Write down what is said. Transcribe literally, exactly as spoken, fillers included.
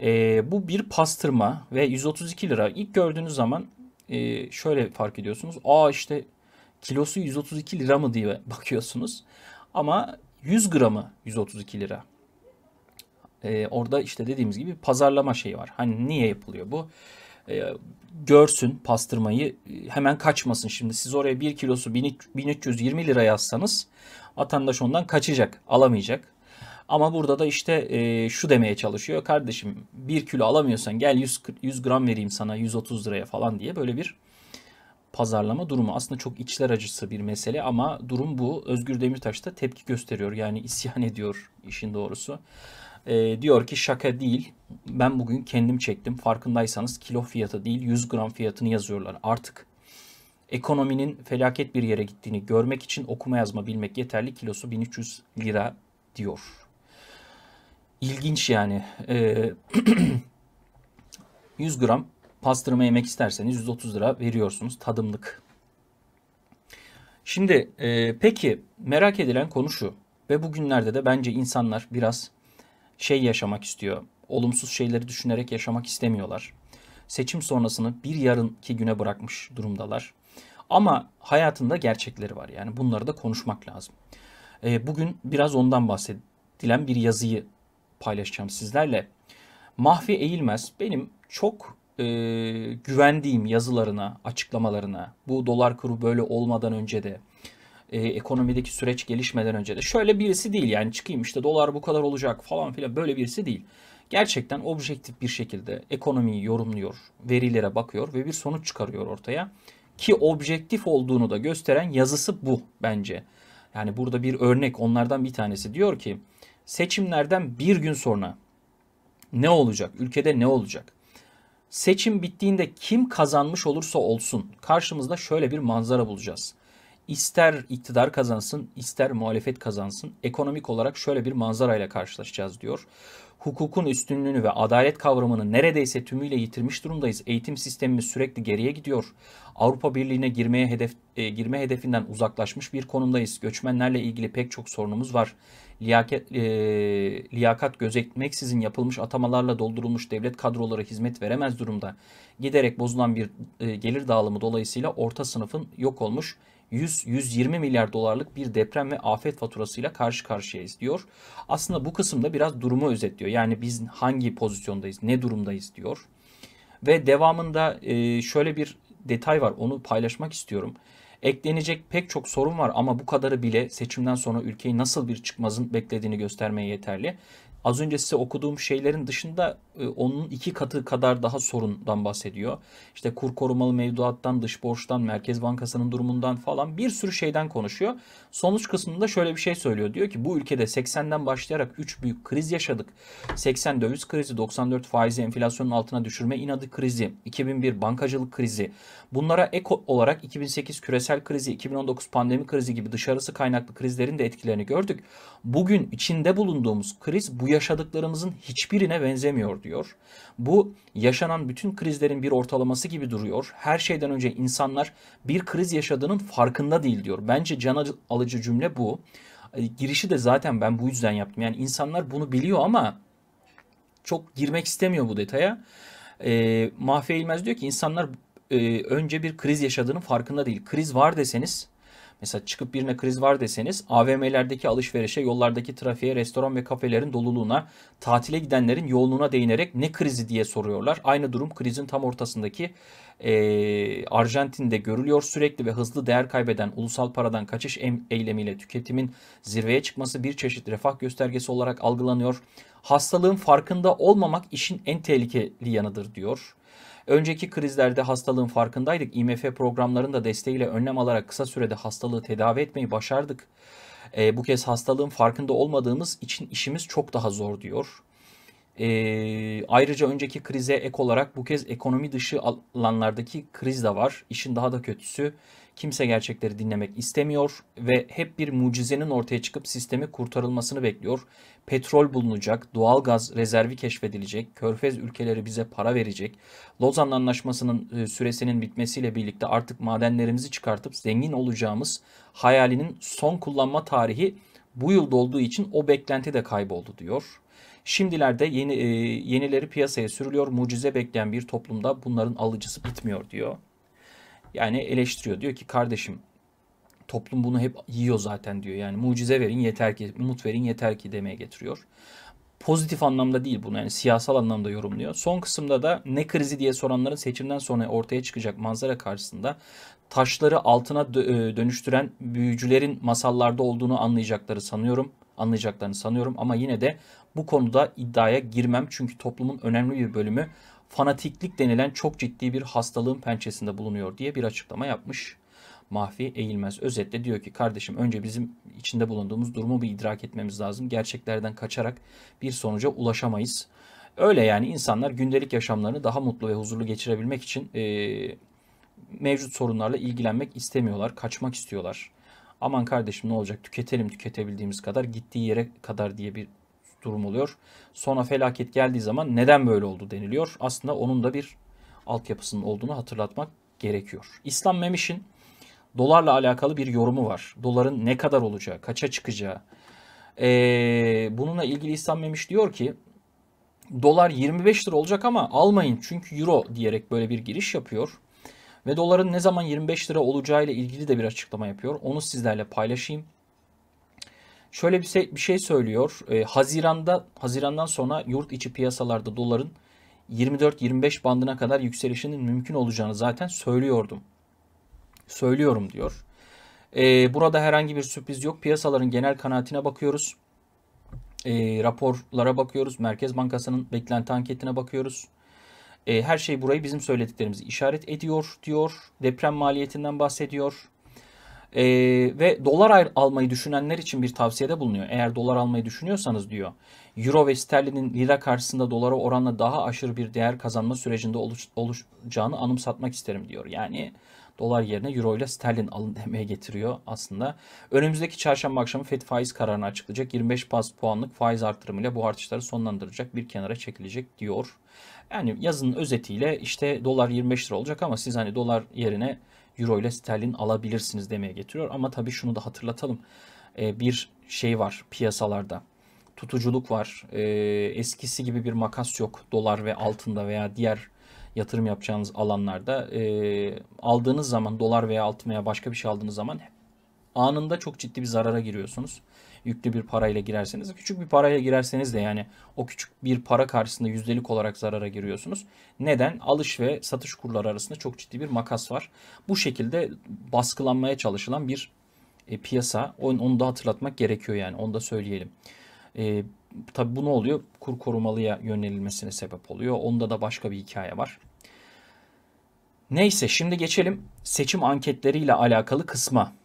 E, bu bir pastırma ve yüz otuz iki lira. İlk gördüğünüz zaman e, şöyle fark ediyorsunuz. Aa işte kilosu yüz otuz iki lira mı diye bakıyorsunuz. Ama yüz gramı yüz otuz iki lira. E, orada işte dediğimiz gibi pazarlama şeyi var. Hani niye yapılıyor bu? E, görsün pastırmayı, hemen kaçmasın. Şimdi siz oraya bir kilosu bin üç yüz yirmi lira yazsanız vatandaş ondan kaçacak, alamayacak. Ama burada da işte e, şu demeye çalışıyor. Kardeşim bir kilo alamıyorsan gel yüz gram vereyim sana yüz otuz liraya falan diye böyle bir pazarlama durumu. Aslında çok içler acısı bir mesele ama durum bu. Özgür Demirtaş da tepki gösteriyor. Yani isyan ediyor işin doğrusu. E, diyor ki şaka değil. Ben bugün kendim çektim. Farkındaysanız kilo fiyatı değil yüz gram fiyatını yazıyorlar. Artık ekonominin felaket bir yere gittiğini görmek için okuma yazma bilmek yeterli. Kilosu bin üç yüz lira diyor. İlginç yani. Ee, yüz gram pastırma yemek isterseniz yüz otuz lira veriyorsunuz tadımlık. Şimdi e, peki merak edilen konu şu ve bugünlerde de bence insanlar biraz şey yaşamak istiyor. Olumsuz şeyleri düşünerek yaşamak istemiyorlar. Seçim sonrasını bir yarınki güne bırakmış durumdalar. Ama hayatında gerçekleri var yani bunları da konuşmak lazım. E, bugün biraz ondan bahsedilen bir yazıyı paylaşacağım sizlerle. Mahfi Eğilmez benim çok e, güvendiğim yazılarına, açıklamalarına, bu dolar kuru böyle olmadan önce de, e, ekonomideki süreç gelişmeden önce de şöyle birisi değil yani çıkayım işte dolar bu kadar olacak falan filan böyle birisi değil. Gerçekten objektif bir şekilde ekonomiyi yorumluyor, verilere bakıyor ve bir sonuç çıkarıyor ortaya ki objektif olduğunu da gösteren yazısı bu bence. Yani burada bir örnek onlardan bir tanesi diyor ki seçimlerden bir gün sonra ne olacak? Ülkede ne olacak? Seçim bittiğinde kim kazanmış olursa olsun karşımızda şöyle bir manzara bulacağız. İster iktidar kazansın, ister muhalefet kazansın. Ekonomik olarak şöyle bir manzarayla karşılaşacağız diyor. Hukukun üstünlüğünü ve adalet kavramını neredeyse tümüyle yitirmiş durumdayız. Eğitim sistemimiz sürekli geriye gidiyor. Avrupa Birliği'ne girmeye hedef, e, girme hedefinden uzaklaşmış bir konumdayız. Göçmenlerle ilgili pek çok sorunumuz var. Liyakat, e, liyakat gözetmeksizin yapılmış atamalarla doldurulmuş devlet kadroları hizmet veremez durumda. Giderek bozulan bir e, gelir dağılımı dolayısıyla orta sınıfın yok olmuş yüz yüz yirmi milyar dolarlık bir deprem ve afet faturasıyla karşı karşıyayız diyor. Aslında bu kısımda biraz durumu özetliyor. Yani biz hangi pozisyondayız, ne durumdayız diyor. Ve devamında şöyle bir detay var, onu paylaşmak istiyorum. Eklenecek pek çok sorun var ama bu kadarı bile seçimden sonra ülkeyi nasıl bir çıkmazın beklediğini göstermeye yeterli. Az önce size okuduğum şeylerin dışında onun iki katı kadar daha sorundan bahsediyor. İşte kur korumalı mevduattan, dış borçtan, Merkez Bankası'nın durumundan falan bir sürü şeyden konuşuyor. Sonuç kısmında şöyle bir şey söylüyor. Diyor ki bu ülkede seksenden başlayarak üç büyük kriz yaşadık. seksen döviz krizi, doksan dört faizi enflasyonun altına düşürme inadı krizi, iki bin bir bankacılık krizi. Bunlara ek olarak iki bin sekiz küresel krizi, iki bin on dokuz pandemi krizi gibi dışarısı kaynaklı krizlerin de etkilerini gördük. Bugün içinde bulunduğumuz kriz bu yaşadıklarımızın hiçbirine benzemiyor diyor. Bu yaşanan bütün krizlerin bir ortalaması gibi duruyor. Her şeyden önce insanlar bir kriz yaşadığının farkında değil diyor. Bence can alıcı cümle bu. Girişi de zaten ben bu yüzden yaptım. Yani insanlar bunu biliyor ama çok girmek istemiyor bu detaya. E, Mahfi Eğilmez diyor ki insanlar e, önce bir kriz yaşadığının farkında değil. Kriz var deseniz, mesela çıkıp birine kriz var deseniz A V M'lerdeki alışverişe, yollardaki trafiğe, restoran ve kafelerin doluluğuna, tatile gidenlerin yoğunluğuna değinerek ne krizi diye soruyorlar. Aynı durum krizin tam ortasındaki e, Arjantin'de görülüyor. Sürekli ve hızlı değer kaybeden ulusal paradan kaçış eylemiyle tüketimin zirveye çıkması bir çeşit refah göstergesi olarak algılanıyor. Hastalığın farkında olmamak işin en tehlikeli yanıdır diyor. Önceki krizlerde hastalığın farkındaydık. I M F programlarının da desteğiyle önlem alarak kısa sürede hastalığı tedavi etmeyi başardık. E, bu kez hastalığın farkında olmadığımız için işimiz çok daha zor diyor. E, ayrıca önceki krize ek olarak bu kez ekonomi dışı alanlardaki kriz de var. İşin daha da kötüsü kimse gerçekleri dinlemek istemiyor ve hep bir mucizenin ortaya çıkıp sistemi kurtarılmasını bekliyor. Petrol bulunacak, doğal gaz rezervi keşfedilecek, körfez ülkeleri bize para verecek. Lozan Anlaşması'nın süresinin bitmesiyle birlikte artık madenlerimizi çıkartıp zengin olacağımız hayalinin son kullanma tarihi bu yılda olduğu için o beklenti de kayboldu diyor. Şimdilerde yeni e, yenileri piyasaya sürülüyor. Mucize bekleyen bir toplumda bunların alıcısı bitmiyor diyor. Yani eleştiriyor. Diyor ki kardeşim toplum bunu hep yiyor zaten diyor. Yani mucize verin yeter ki, umut verin yeter ki demeye getiriyor. Pozitif anlamda değil bunu, yani siyasal anlamda yorumluyor. Son kısımda da ne krizi diye soranların seçimden sonra ortaya çıkacak manzara karşısında taşları altına dönüştüren büyücülerin masallarda olduğunu anlayacakları sanıyorum. Anlayacaklarını sanıyorum ama yine de bu konuda iddiaya girmem çünkü toplumun önemli bir bölümü fanatiklik denilen çok ciddi bir hastalığın pençesinde bulunuyor diye bir açıklama yapmış. Mahfi Eğilmez özetle diyor ki kardeşim önce bizim içinde bulunduğumuz durumu bir idrak etmemiz lazım. Gerçeklerden kaçarak bir sonuca ulaşamayız. Öyle yani, insanlar gündelik yaşamlarını daha mutlu ve huzurlu geçirebilmek için e, mevcut sorunlarla ilgilenmek istemiyorlar, kaçmak istiyorlar. Aman kardeşim ne olacak, tüketelim tüketebildiğimiz kadar, gittiği yere kadar diye bir durum oluyor. Sonra felaket geldiği zaman neden böyle oldu deniliyor. Aslında onun da bir altyapısının olduğunu hatırlatmak gerekiyor. İslam Memiş'in dolarla alakalı bir yorumu var. Doların ne kadar olacağı, kaça çıkacağı. Ee, bununla ilgili İslam Memiş diyor ki dolar yirmi beş lira olacak ama almayın çünkü euro diyerek böyle bir giriş yapıyor. Ve doların ne zaman yirmi beş lira olacağıyla ilgili de bir açıklama yapıyor. Onu sizlerle paylaşayım. Şöyle bir şey, bir şey söylüyor. Ee, Haziran'da, Haziran'dan sonra yurt içi piyasalarda doların yirmi dört yirmi beş bandına kadar yükselişinin mümkün olacağını zaten söylüyordum. Söylüyorum diyor. Ee, burada herhangi bir sürpriz yok. Piyasaların genel kanaatine bakıyoruz. Ee, raporlara bakıyoruz. Merkez Bankası'nın beklenti anketine bakıyoruz. Ee, her şey burayı bizim söylediklerimizi işaret ediyor diyor. Deprem maliyetinden bahsediyor. Ee, ve dolar almayı düşünenler için bir tavsiyede bulunuyor. Eğer dolar almayı düşünüyorsanız diyor. Euro ve sterlinin lira karşısında dolara oranla daha aşırı bir değer kazanma sürecinde oluş, oluşacağını anımsatmak isterim diyor. Yani dolar yerine euro ile sterlin alın demeye getiriyor aslında. Önümüzdeki çarşamba akşamı FED faiz kararını açıklayacak. yirmi beş baz puanlık faiz artırımıyla bu artışları sonlandıracak, bir kenara çekilecek diyor. Yani yazının özetiyle işte dolar yirmi beş lira olacak ama siz hani dolar yerine euro ile sterlin alabilirsiniz demeye getiriyor. Ama tabii şunu da hatırlatalım. Ee, bir şey var piyasalarda. Tutuculuk var. Ee, eskisi gibi bir makas yok dolar ve altında veya diğer yatırım yapacağınız alanlarda. E, aldığınız zaman dolar veya altın veya başka bir şey aldığınız zaman anında çok ciddi bir zarara giriyorsunuz. Yüklü bir parayla girerseniz, küçük bir parayla girerseniz de yani o küçük bir para karşısında yüzdelik olarak zarara giriyorsunuz. Neden? Alış ve satış kurları arasında çok ciddi bir makas var. Bu şekilde baskılanmaya çalışılan bir e, piyasa. Onu, onu da hatırlatmak gerekiyor yani, onu da söyleyelim. E, tabii bu ne oluyor? Kur korumalıya yönelilmesine sebep oluyor. Onda da başka bir hikaye var. Neyse, şimdi geçelim seçim anketleriyle alakalı kısma.